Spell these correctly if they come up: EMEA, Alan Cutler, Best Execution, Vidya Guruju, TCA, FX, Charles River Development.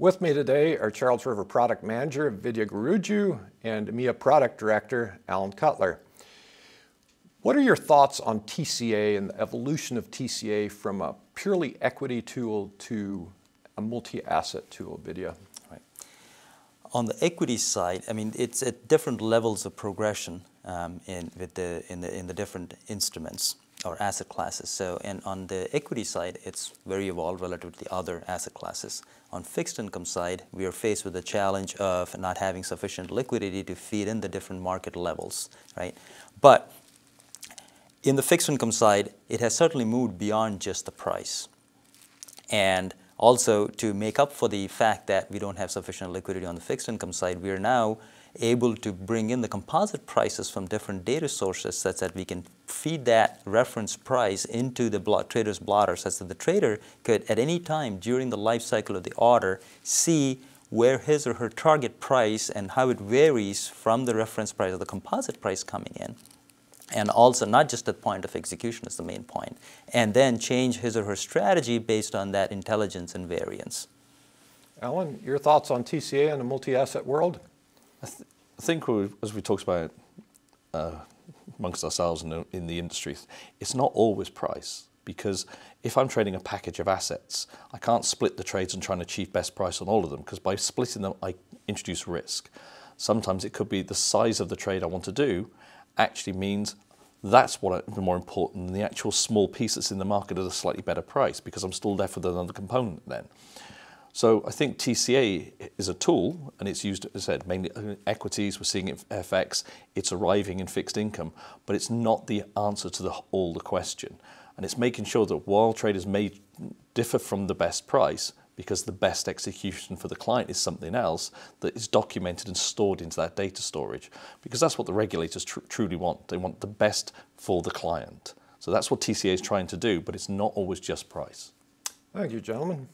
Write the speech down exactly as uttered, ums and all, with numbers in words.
With me today are Charles River Product Manager Vidya Guruju and EMEA Product Director Alan Cutler. What are your thoughts on T C A and the evolution of T C A from a purely equity tool to a multi-asset tool, Vidya? Right. On the equity side, I mean, it's at different levels of progression um, in, with the, in, the, in the different instruments or asset classes. So, and on the equity side, it's very evolved relative to the other asset classes. On fixed income side, we are faced with the challenge of not having sufficient liquidity to feed in the different market levels, right? But in the fixed income side, it has certainly moved beyond just the price. And also to make up for the fact that we don't have sufficient liquidity on the fixed income side, we are now able to bring in the composite prices from different data sources such that we can feed that reference price into the blot, trader's blotter such that the trader could at any time during the life cycle of the order see where his or her target price and how it varies from the reference price or the composite price coming in. And also not just at point of execution is the main point. And then change his or her strategy based on that intelligence and variance. Alan, your thoughts on T C A and the multi-asset world? I, th I think we, as we talked about uh, amongst ourselves in the, in the industry, it's not always price, because if I'm trading a package of assets, I can't split the trades and try and achieve best price on all of them, because by splitting them, I introduce risk. Sometimes it could be the size of the trade I want to do actually means that's what is more important than the actual small piece that's in the market at a slightly better price, because I'm still left with another component then. So I think T C A is a tool, and it's used, as I said, mainly in equities. We're seeing it in F X. It's arriving in fixed income, but it's not the answer to the, all the question. And it's making sure that while traders may differ from the best price, because the best execution for the client is something else that is documented and stored into that data storage, because that's what the regulators tr truly want. They want the best for the client. So that's what T C A is trying to do, but it's not always just price. Thank you, gentlemen.